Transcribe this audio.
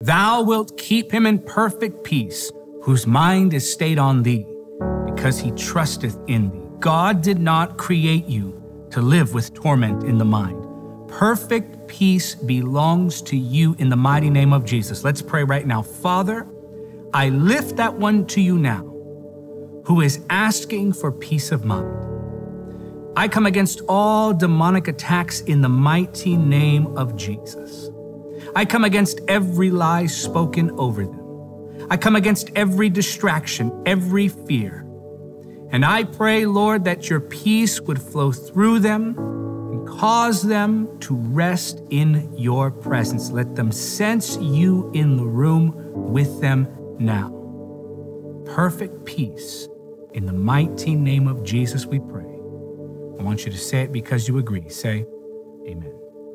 Thou wilt keep him in perfect peace, whose mind is stayed on thee, because he trusteth in thee. God did not create you to live with torment in the mind. Perfect peace belongs to you in the mighty name of Jesus. Let's pray right now. Father, I lift that one to you now who is asking for peace of mind. I come against all demonic attacks in the mighty name of Jesus. I come against every lie spoken over them. I come against every distraction, every fear. And I pray, Lord, that your peace would flow through them and cause them to rest in your presence. Let them sense you in the room with them now. Perfect peace. In the mighty name of Jesus, we pray. I want you to say it because you agree. Say, amen.